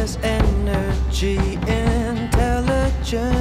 There's energy, intelligence.